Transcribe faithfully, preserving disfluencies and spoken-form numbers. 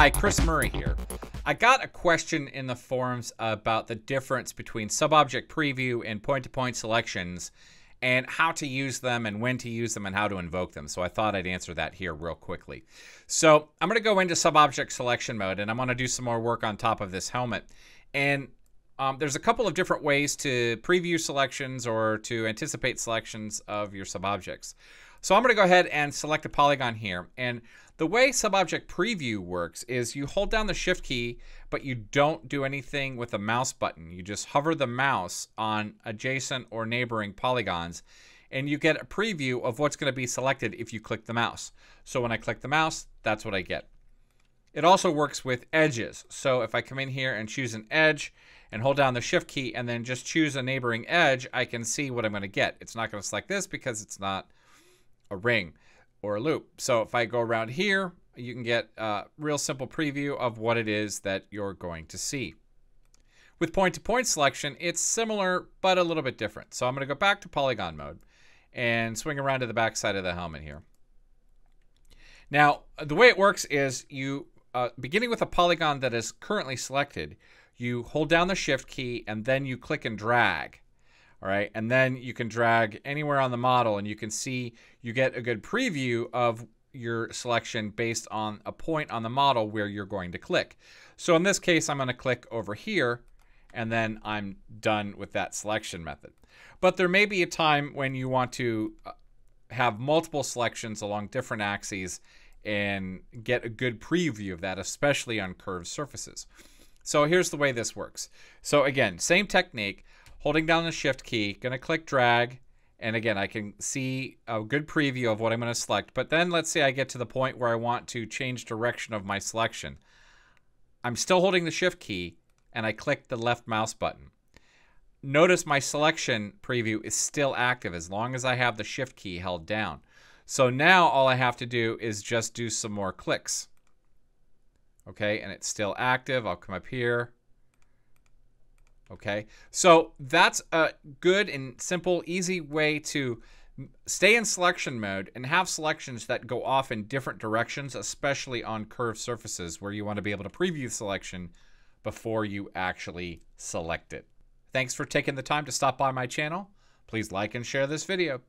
Hi, Chris Murray here. I got a question in the forums about the difference between sub-object preview and point-to-point selections and how to use them and when to use them and how to invoke them. So I thought I'd answer that here real quickly. So I'm going to go into sub-object selection mode, and I'm going to do some more work on top of this helmet. And um, there's a couple of different ways to preview selections or to anticipate selections of your sub-objects. So I'm going to go ahead and select a polygon here. And the way sub-object preview works is you hold down the shift key, but you don't do anything with the mouse button. You just hover the mouse on adjacent or neighboring polygons, and you get a preview of what's going to be selected if you click the mouse. So when I click the mouse, that's what I get. It also works with edges. So if I come in here and choose an edge and hold down the shift key and then just choose a neighboring edge, I can see what I'm going to get. It's not going to select this because it's not a ring or a loop. So if I go around here, you can get a real simple preview of what it is that you're going to see. With point-to-point selection, it's similar but a little bit different. So I'm going to go back to polygon mode and swing around to the back side of the helmet here. Now, the way it works is you, uh, beginning with a polygon that is currently selected, you hold down the shift key and then you click and drag. All right, and then you can drag anywhere on the model and you can see you get a good preview of your selection based on a point on the model where you're going to click. So in this case, I'm going to click over here and then I'm done with that selection method. But there may be a time when you want to have multiple selections along different axes and get a good preview of that, especially on curved surfaces. So here's the way this works. So again, same technique. Holding down the shift key, going to click drag, and again, I can see a good preview of what I'm going to select. But then let's say I get to the point where I want to change direction of my selection. I'm still holding the shift key, and I click the left mouse button. Notice my selection preview is still active as long as I have the shift key held down. So now all I have to do is just do some more clicks. Okay, and it's still active. I'll come up here. Okay, so that's a good and simple, easy way to stay in selection mode and have selections that go off in different directions, especially on curved surfaces where you want to be able to preview selection before you actually select it. Thanks for taking the time to stop by my channel. Please like and share this video.